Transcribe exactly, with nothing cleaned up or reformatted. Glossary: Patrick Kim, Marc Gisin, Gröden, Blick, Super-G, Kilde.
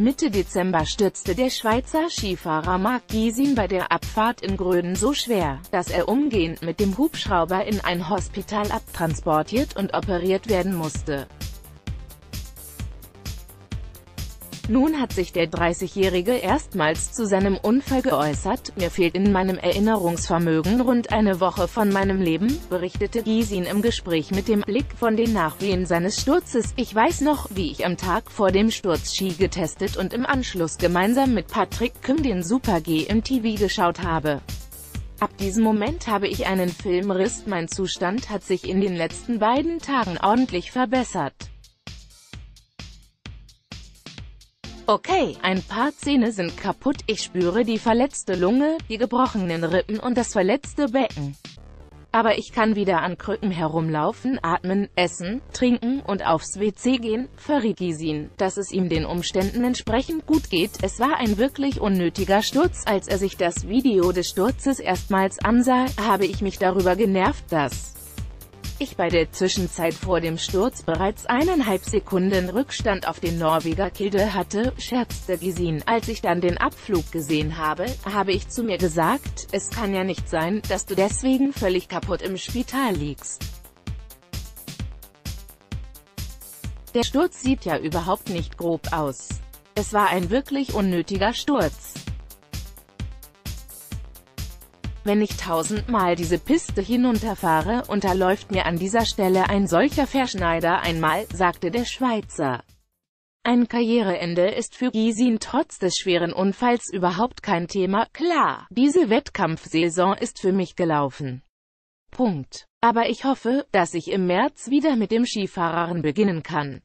Mitte Dezember stürzte der Schweizer Skifahrer Marc Gisin bei der Abfahrt in Gröden so schwer, dass er umgehend mit dem Hubschrauber in ein Hospital abtransportiert und operiert werden musste. Nun hat sich der dreißigjährige erstmals zu seinem Unfall geäußert. Mir fehlt in meinem Erinnerungsvermögen rund eine Woche von meinem Leben, berichtete Gisin im Gespräch mit dem Blick von den Nachwehen seines Sturzes. Ich weiß noch, wie ich am Tag vor dem Sturz Ski getestet und im Anschluss gemeinsam mit Patrick Kim den Super-G im T V geschaut habe. Ab diesem Moment habe ich einen Filmriss. Mein Zustand hat sich in den letzten beiden Tagen ordentlich verbessert. Okay, ein paar Zähne sind kaputt, ich spüre die verletzte Lunge, die gebrochenen Rippen und das verletzte Becken. Aber ich kann wieder an Krücken herumlaufen, atmen, essen, trinken und aufs W C gehen, verriet Gisin, dass es ihm den Umständen entsprechend gut geht. Es war ein wirklich unnötiger Sturz. Als er sich das Video des Sturzes erstmals ansah, habe ich mich darüber genervt, dass ich bei der Zwischenzeit vor dem Sturz bereits eineinhalb Sekunden Rückstand auf den Norweger Kilde hatte, scherzte Gisin. Als ich dann den Abflug gesehen habe, habe ich zu mir gesagt, es kann ja nicht sein, dass du deswegen völlig kaputt im Spital liegst. Der Sturz sieht ja überhaupt nicht grob aus. Es war ein wirklich unnötiger Sturz. Wenn ich tausendmal diese Piste hinunterfahre, unterläuft mir an dieser Stelle ein solcher Verschneider einmal, sagte der Schweizer. Ein Karriereende ist für Gisin trotz des schweren Unfalls überhaupt kein Thema. Klar, diese Wettkampfsaison ist für mich gelaufen. Punkt. Aber ich hoffe, dass ich im März wieder mit dem Skifahren beginnen kann.